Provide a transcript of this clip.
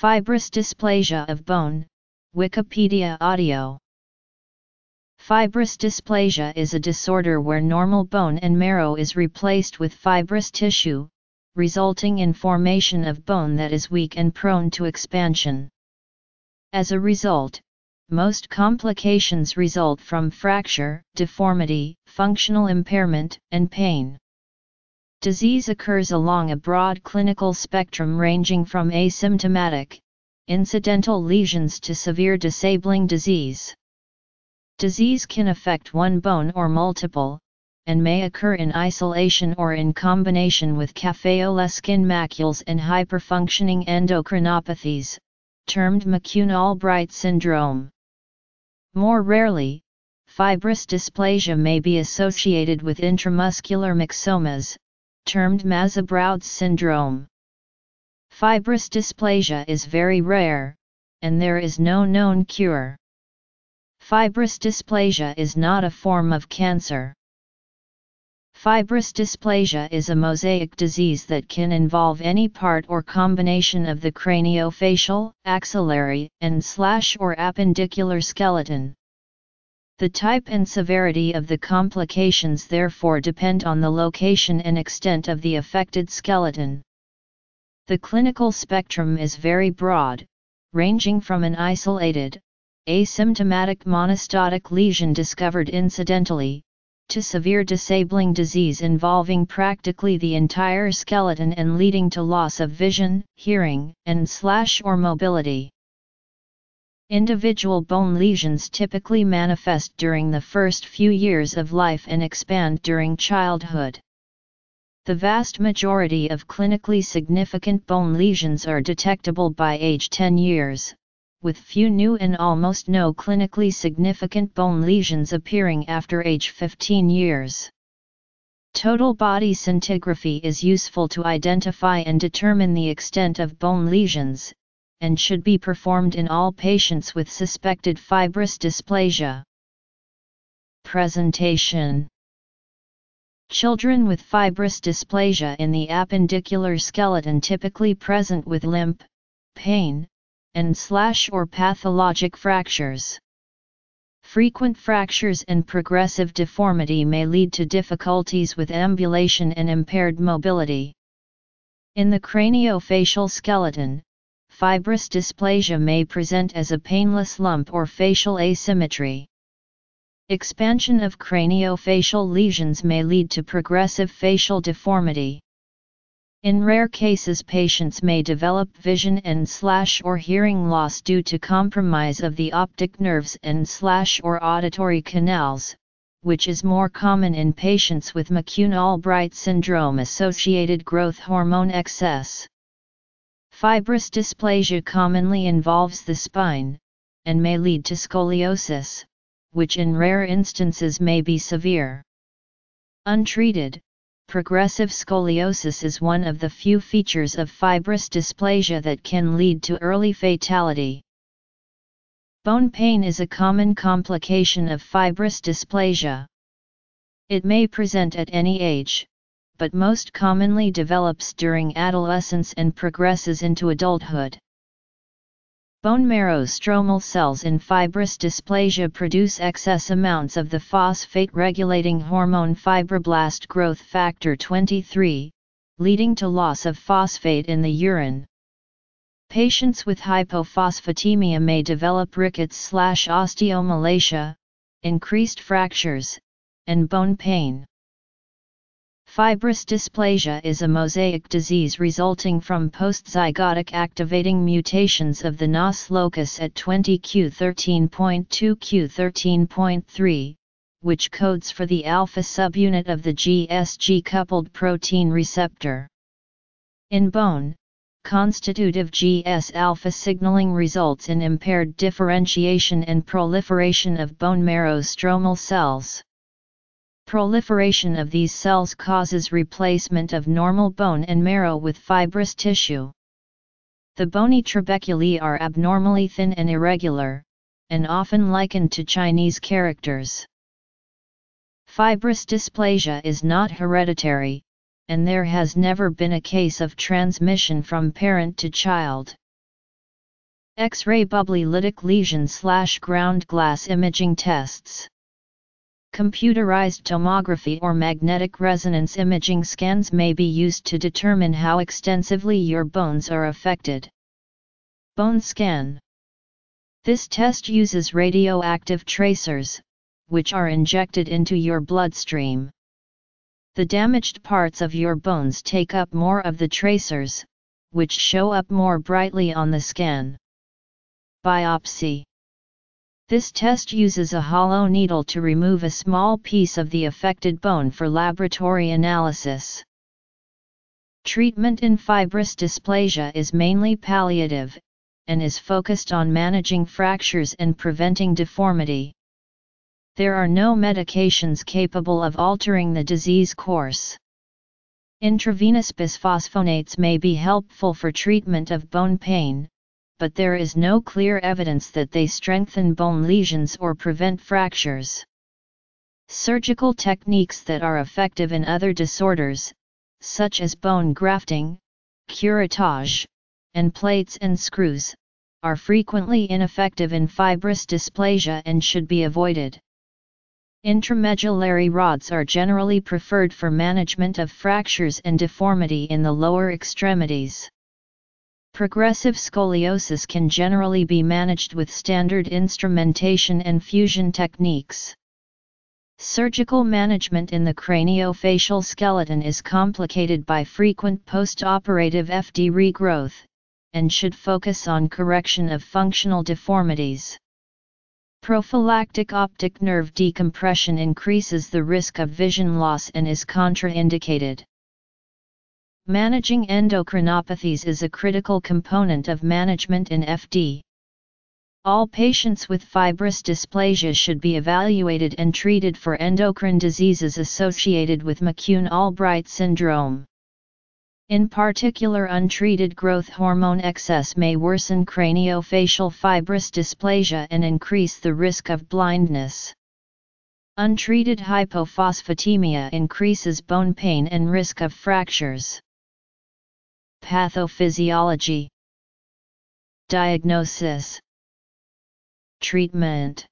Fibrous dysplasia of bone, Wikipedia audio. Fibrous dysplasia is a disorder where normal bone and marrow is replaced with fibrous tissue, resulting in formation of bone that is weak and prone to expansion. As a result, most complications result from fracture, deformity, functional impairment, and pain. Disease occurs along a broad clinical spectrum ranging from asymptomatic, incidental lesions to severe disabling disease. Disease can affect one bone or multiple, and may occur in isolation or in combination with café-au-lait skin macules and hyperfunctioning endocrinopathies, termed McCune-Albright syndrome. More rarely, fibrous dysplasia may be associated with intramuscular myxomas, termed Mazabraud's syndrome. Fibrous dysplasia is very rare, and there is no known cure. Fibrous dysplasia is not a form of cancer. Fibrous dysplasia is a mosaic disease that can involve any part or combination of the craniofacial, axillary, and/or appendicular skeleton. The type and severity of the complications therefore depend on the location and extent of the affected skeleton. The clinical spectrum is very broad, ranging from an isolated, asymptomatic monostotic lesion discovered incidentally, to severe disabling disease involving practically the entire skeleton and leading to loss of vision, hearing, and/or mobility. Individual bone lesions typically manifest during the first few years of life and expand during childhood. The vast majority of clinically significant bone lesions are detectable by age 10 years, with few new and almost no clinically significant bone lesions appearing after age 15 years. Total body scintigraphy is useful to identify and determine the extent of bone lesions, and should be performed in all patients with suspected fibrous dysplasia. Presentation: children with fibrous dysplasia in the appendicular skeleton typically present with limp, pain, and/or pathologic fractures. Frequent fractures and progressive deformity may lead to difficulties with ambulation and impaired mobility. In the craniofacial skeleton, fibrous dysplasia may present as a painless lump or facial asymmetry. Expansion of craniofacial lesions may lead to progressive facial deformity. In rare cases, patients may develop vision and/or hearing loss due to compromise of the optic nerves and/or auditory canals, which is more common in patients with McCune-Albright syndrome-associated growth hormone excess. Fibrous dysplasia commonly involves the spine, and may lead to scoliosis, which in rare instances may be severe. Untreated, progressive scoliosis is one of the few features of fibrous dysplasia that can lead to early fatality. Bone pain is a common complication of fibrous dysplasia. It may present at any age, but most commonly develops during adolescence and progresses into adulthood. Bone marrow stromal cells in fibrous dysplasia produce excess amounts of the phosphate-regulating hormone fibroblast growth factor 23, leading to loss of phosphate in the urine. Patients with hypophosphatemia may develop rickets/osteomalacia, increased fractures, and bone pain. Fibrous dysplasia is a mosaic disease resulting from postzygotic activating mutations of the NOS locus at 20q13.2q13.3, which codes for the alpha subunit of the GSG-coupled protein receptor. In bone, constitutive GS-alpha signaling results in impaired differentiation and proliferation of bone marrow stromal cells. Proliferation of these cells causes replacement of normal bone and marrow with fibrous tissue. The bony trabeculae are abnormally thin and irregular, and often likened to Chinese characters. Fibrous dysplasia is not hereditary, and there has never been a case of transmission from parent to child. X-ray bubbly-lytic lesion/ground glass imaging tests. Computerized tomography or magnetic resonance imaging scans may be used to determine how extensively your bones are affected. Bone scan. This test uses radioactive tracers, which are injected into your bloodstream. The damaged parts of your bones take up more of the tracers, which show up more brightly on the scan. Biopsy. This test uses a hollow needle to remove a small piece of the affected bone for laboratory analysis. Treatment in fibrous dysplasia is mainly palliative, and is focused on managing fractures and preventing deformity. There are no medications capable of altering the disease course. Intravenous bisphosphonates may be helpful for treatment of bone pain, but there is no clear evidence that they strengthen bone lesions or prevent fractures. Surgical techniques that are effective in other disorders, such as bone grafting, curettage, and plates and screws, are frequently ineffective in fibrous dysplasia and should be avoided. Intramedullary rods are generally preferred for management of fractures and deformity in the lower extremities. Progressive scoliosis can generally be managed with standard instrumentation and fusion techniques. Surgical management in the craniofacial skeleton is complicated by frequent post-operative FD regrowth, and should focus on correction of functional deformities. Prophylactic optic nerve decompression increases the risk of vision loss and is contraindicated. Managing endocrinopathies is a critical component of management in FD. All patients with fibrous dysplasia should be evaluated and treated for endocrine diseases associated with McCune-Albright syndrome. In particular, untreated growth hormone excess may worsen craniofacial fibrous dysplasia and increase the risk of blindness. Untreated hypophosphatemia increases bone pain and risk of fractures. Pathophysiology. Diagnosis. Treatment.